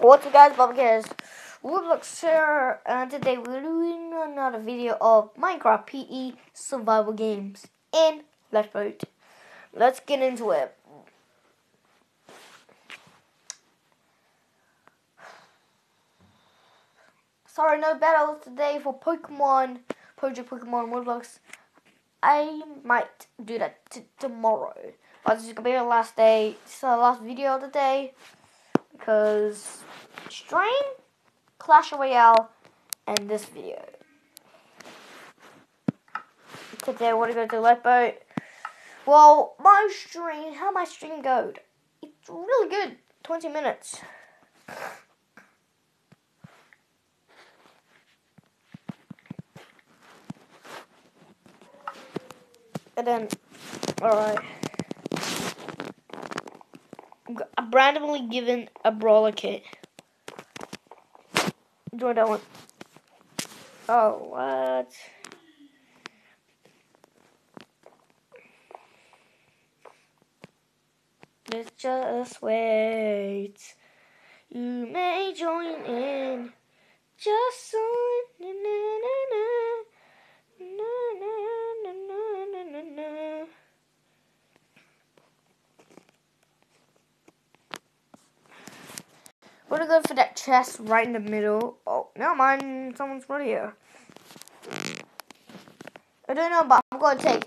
What's up, guys? BubbaKids, Roblox here, and today we're doing another video of Minecraft PE Survival Games in Lifeboat. Let's get into it. Sorry, no battles today for Pokemon, Project Pokemon Roblox. I might do that tomorrow, but this is gonna be the last day. This is the last video of the day. Because stream, Clash Royale, and this video. Today we're gonna go to Lifeboat. Well, my stream, how my stream goes? It's really good. 20 minutes. And then, alright. I'm randomly given a brawler kit. Join that one. Oh, what? Let's just wait. You may join in. Just so. Na, na, na, na. Na, na, na, na, na, na. We're gonna go for that chest right in the middle. Oh, never mind. Someone's right here. I don't know, but I'm gonna take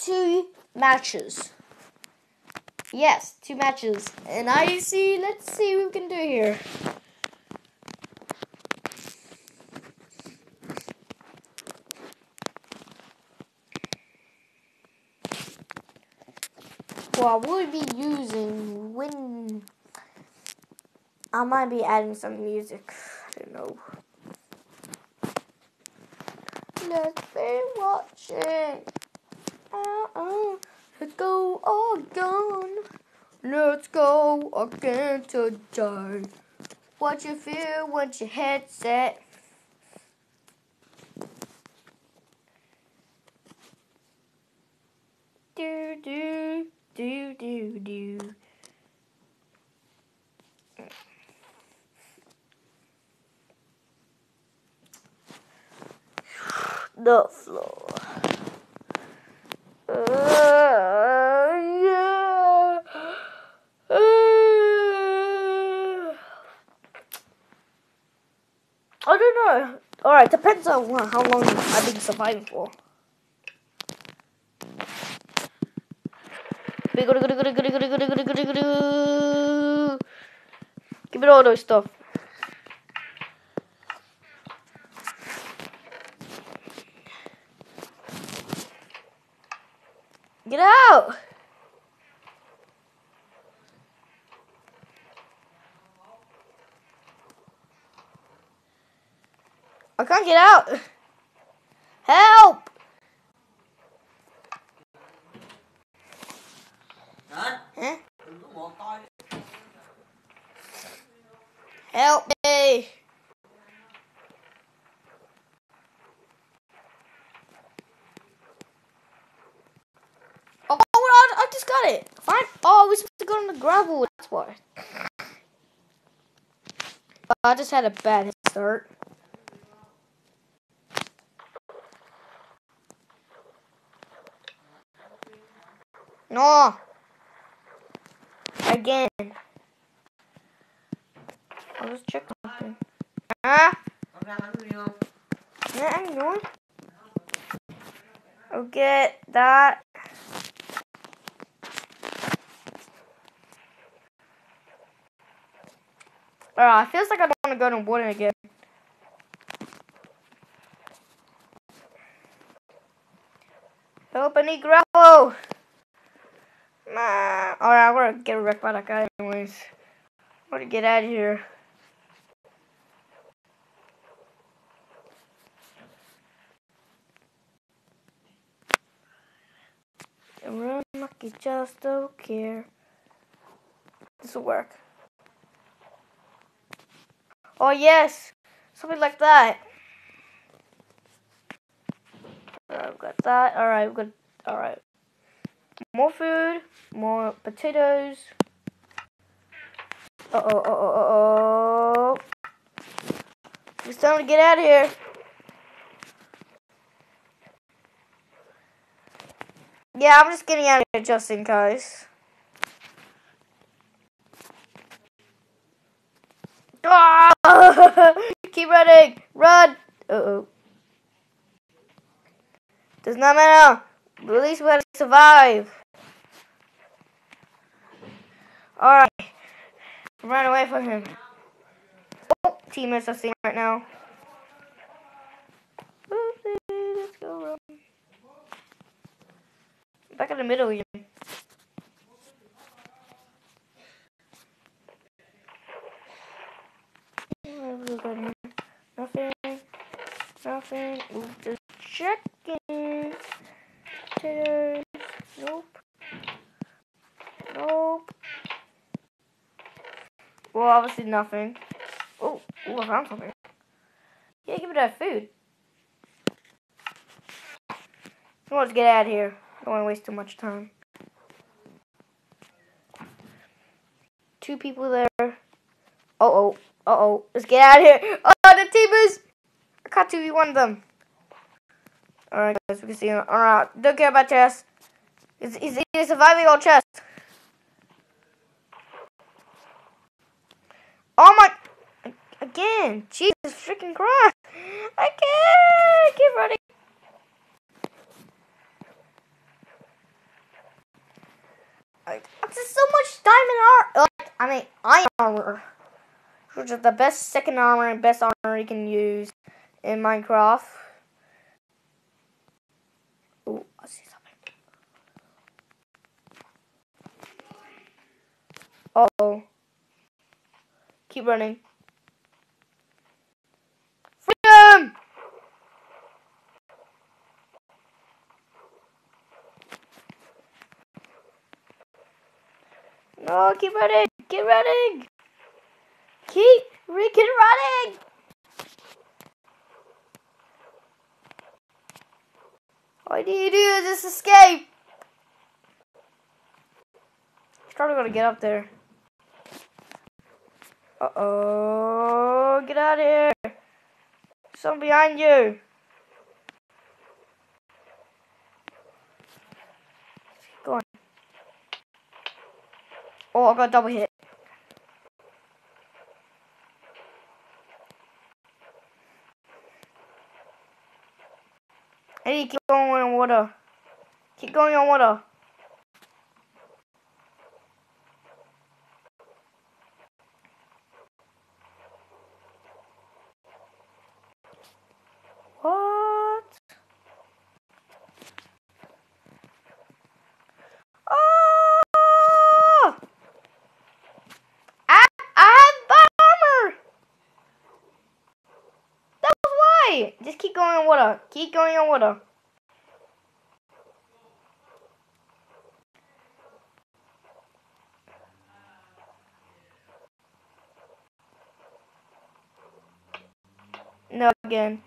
2 matches. Yes, 2 matches. And let's see what we can do here. Well, I would be using wind. I might be adding some music. I don't know. Let's be watching. Let's go again. Let's go again today. What you feel when your headset? Do do do do do. The floor. Yeah. I don't know. Alright, depends on how long I've been surviving for. Give me all those stuff. Get out! I can't get out! Help! Huh? Help me! Fine. Oh, we're supposed to go on the gravel. That's why. But I just had a bad start. No. Again. I'll just check something. Ah. I'll get that. Alright, feels like I don't want to go to water again. Help, I need gravel! Nah. Alright, I'm gonna get wrecked by that guy anyways. I'm gonna get out of here. And we're lucky, just don't care. This will work. Oh, yes, something like that. Alright, we've got that. Alright, we've got. Alright. More food, more potatoes. Uh oh, time to get out of here. Yeah, I'm just getting out of here just in case. Oh! Keep running! Run! Uh-oh. Does not matter. At least we're gonna survive. Alright. Run away from him. Oh, teammates are seeing right now. Let's go. Back in the middle again. Nothing. Nothing. Just checking. Potatoes. Nope. Nope. Well, obviously nothing. Oh, I found something. Yeah, give me that food. Come on, let's get out of here. Don't want to waste too much time. Two people there. Uh-oh. Uh-oh. Let's get out of here. Oh, the teammates! I caught 2v1 of them. Alright, guys. We can see him. Alright. Don't care about chest. He's either surviving or chest. Oh my! Again! Jesus freaking Christ! I can't! I keep running! There's so much diamond armor! I mean, iron armor! Which is the best second armor and best armor you can use in Minecraft. Oh, I see something. Uh-oh. Keep running. Freedom! No, keep running! Keep running! Keep freaking running! All I need to do is just escape! He's probably gonna get up there. Uh-oh, get out of here. Someone behind you. Go on. Oh, I got a double hit. I need to keep going on water. Keep going on water. Just keep going on water. Keep going on water. No, again.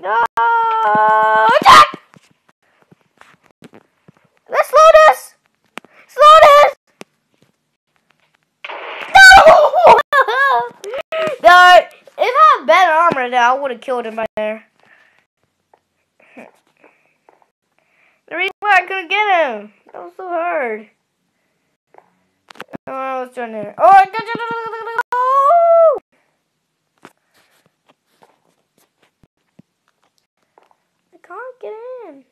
No! Attack! Let's slow this! Slow this! No! If I had better armor now, I would have killed him by there. The reason why I couldn't get him. That was so hard. Oh, I was doing it. Oh, I can't get in.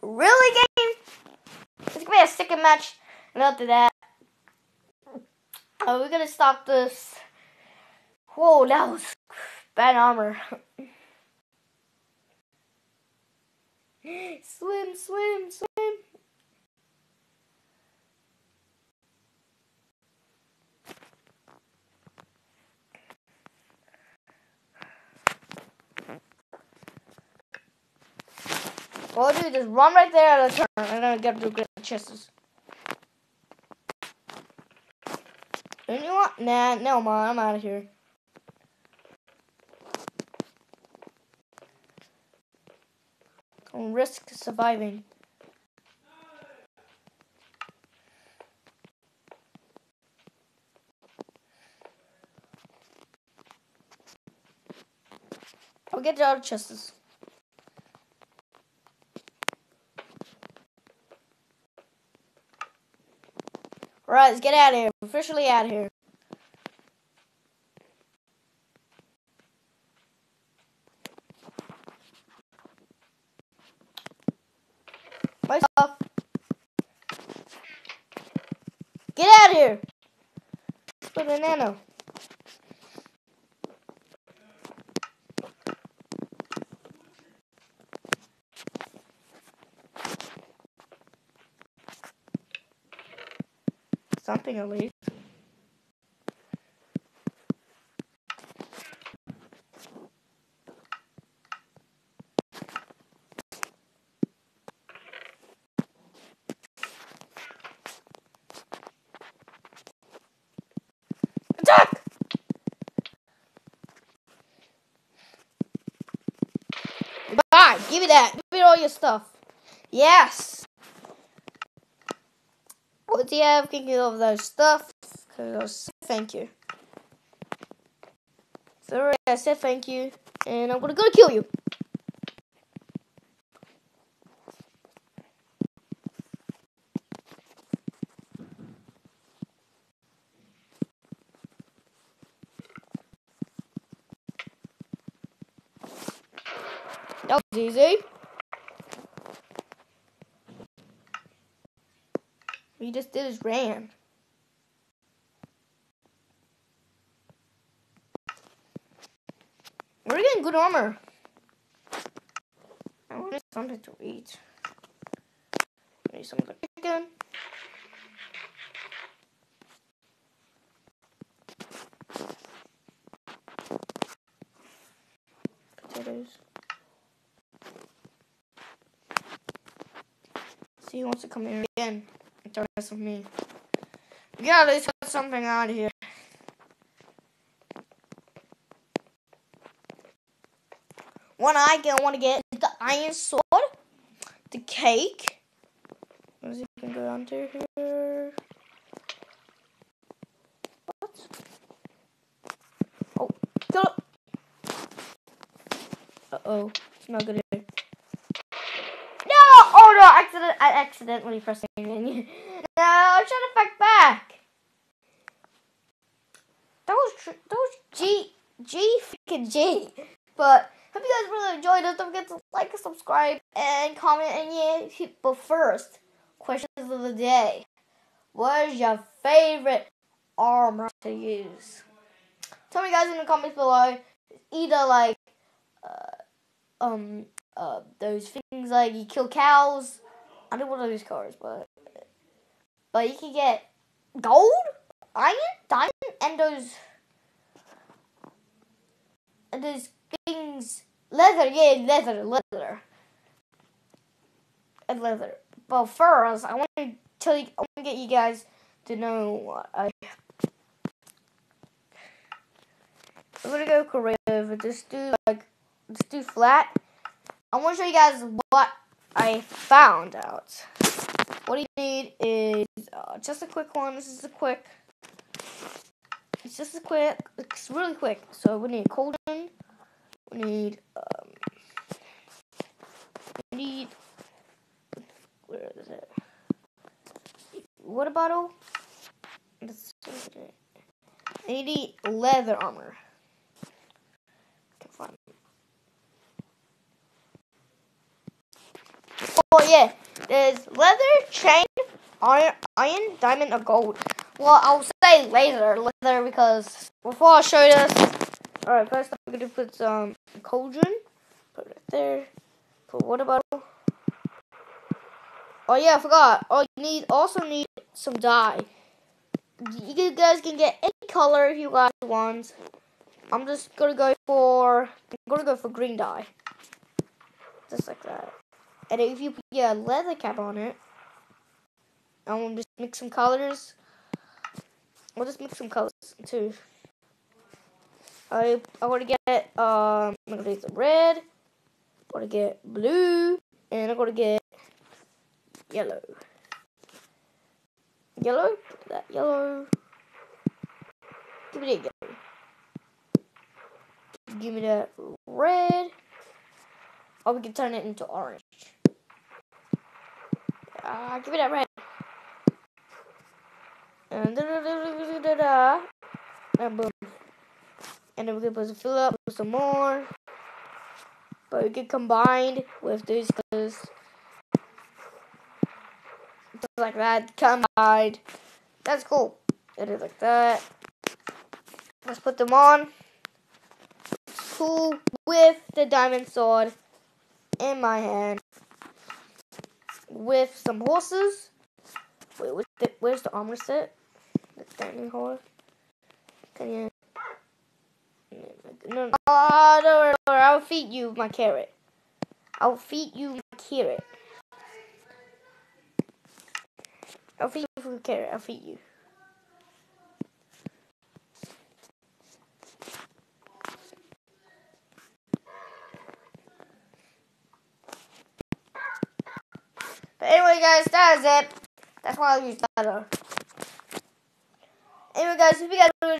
Really, game? It's gonna be a second match, and after that, we're gonna stop this. Whoa, that was bad armor. Swim, swim, swim. Well, dude, just run right there at a turn, and then get through the chests. And you want? Nah, no, man, I'm out of here. and risk surviving. I'll get out of chests. Alright, let's get out of here. We're officially out of here. Bye, stuff. Get out of here. Let's put a nano. Something at least. Attack! Bye! Give me that. Give me all your stuff. Yes. What do you have? Can you get all of those stuff? Cause thank you. So I said thank you, and I'm gonna go to kill you. That was easy. He just did his ran. We're getting good armor. I want something to eat. I need some good chicken. Potatoes. See, he wants to come here again. Don't mess with me. We gotta at least get something out of here. What I want to get is the iron sword, the cake. What is it you can go down to here? What? Oh, kill it! Uh-oh, it's not good here. Oh no, I accidentally pressed it. No, I'm trying to fight back. That was G freaking G. But hope you guys really enjoyed it. Don't forget to like and subscribe and comment. And yeah, but first, questions of the day. What is your favorite armor to use? Tell me guys in the comments below. Either like those things like you kill cows. I don't want those cars, but you can get gold, iron, diamond, and those things, leather, yeah, leather. But first, I want to get you guys to know what I'm gonna go creative with this dude, like this dude flat. I want to show you guys what I found out. What you need is just a quick one. This is a quick. It's just a quick. It's really quick. So we need a cold one. We need. Where is it? Water bottle. We need leather armor. Oh yeah, there's leather, chain, iron, diamond, or gold. Well, I'll say leather because before I show you this. Alright, first I'm going to put some cauldron. Put it right there. Put water bottle. Oh yeah, I forgot. Oh, you also need some dye. You guys can get any color if you guys want. I'm going to go for green dye. Just like that. And if you put a leather cap on it, I'm gonna just mix some colors. We'll just mix some colors too. I want to get I'm gonna get some red. I want to get blue. And I've got to get yellow. Yellow? That yellow. Give me that yellow. Give me that red. Or we can turn it into orange. Give me that red. And da-da-da-da-da-da-da. And boom. And then we can put some fill up with some more. But we can combine with these colors. Just like that. Combined. That's cool. It is like that. Let's put them on. Cool. With the diamond sword in my hand. With some horses. Wait, where's the armor set? The standing horse. Can you? No, no, I'll feed you my carrot. I'll feed you my carrot. I'll feed you my carrot. I'll feed you. But anyway, guys, that is it. That's why I use that. Anyway, guys, if you guys